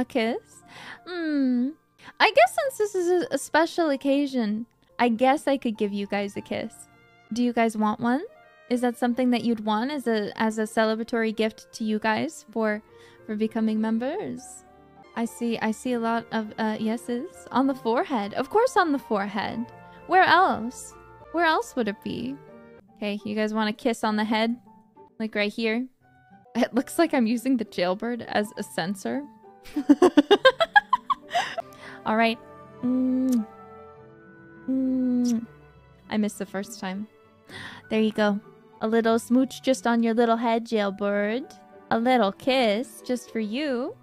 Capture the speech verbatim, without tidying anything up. A kiss? Hmm. I guess since this is a special occasion, I guess I could give you guys a kiss. Do you guys want one? Is that something that you'd want as a as a celebratory gift to you guys for for becoming members? I see I see a lot of uh, yeses on the forehead. Of course, on the forehead. Where else? Where else would it be? Okay, you guys want a kiss on the head? Like right here? It looks like I'm using the jailbird as a sensor. All right. Mm. Mm. I missed the first time. There you go. A little smooch just on your little head, jailbird. A little kiss just for you.